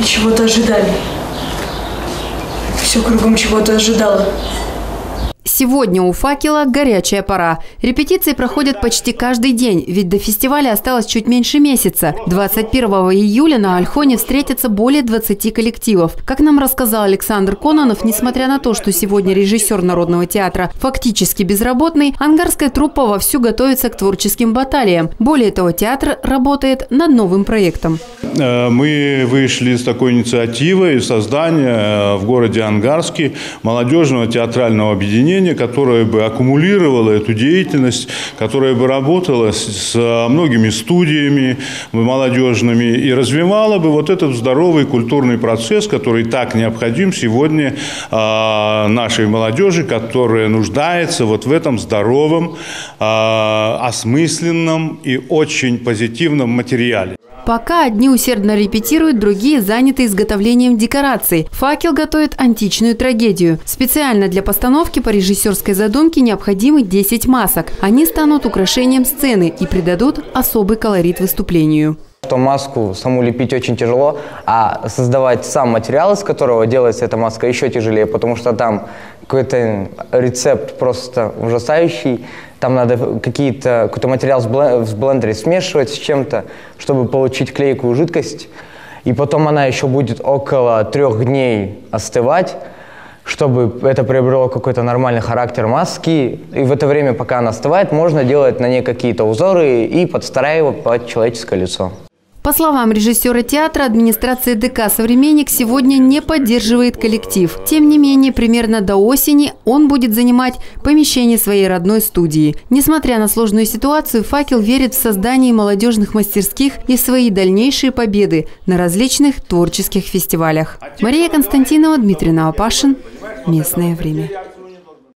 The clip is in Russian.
и чего-то ожидали. Все кругом чего-то ожидало. Сегодня у «Факела» горячая пора. Репетиции проходят почти каждый день, ведь до фестиваля осталось чуть меньше месяца. 21 июля на Альхоне встретятся более 20 коллективов. Как нам рассказал Александр Кононов, несмотря на то, что сегодня режиссер Народного театра фактически безработный, ангарская труппа вовсю готовится к творческим баталиям. Более того, театр работает над новым проектом. Мы вышли с такой инициативой создания в городе Ангарске молодежного театрального объединения, которая бы аккумулировала эту деятельность, которая бы работала с многими студиями молодежными и развивала бы вот этот здоровый культурный процесс, который так необходим сегодня нашей молодежи, которая нуждается вот в этом здоровом, осмысленном и очень позитивном материале. Пока одни усердно репетируют, другие заняты изготовлением декораций. «Факел» готовит античную трагедию. Специально для постановки по режиссерской задумке необходимы 10 масок. Они станут украшением сцены и придадут особый колорит выступлению. Что маску саму лепить очень тяжело, а создавать сам материал, из которого делается эта маска, еще тяжелее, потому что там какой-то рецепт просто ужасающий. Там надо какой-то материал в блендере смешивать с чем-то, чтобы получить клейкую жидкость. И потом она еще будет около 3 дней остывать, чтобы это приобрело какой-то нормальный характер маски. И в это время, пока она остывает, можно делать на ней какие-то узоры и подстраивать под человеческое лицо. По словам режиссера театра, администрация ДК «Современник» сегодня не поддерживает коллектив. Тем не менее, примерно до осени он будет занимать помещение своей родной студии. Несмотря на сложную ситуацию, «Факел» верит в создание молодежных мастерских и в свои дальнейшие победы на различных творческих фестивалях. Мария Константинова, Дмитрий Навопашин. Местное время.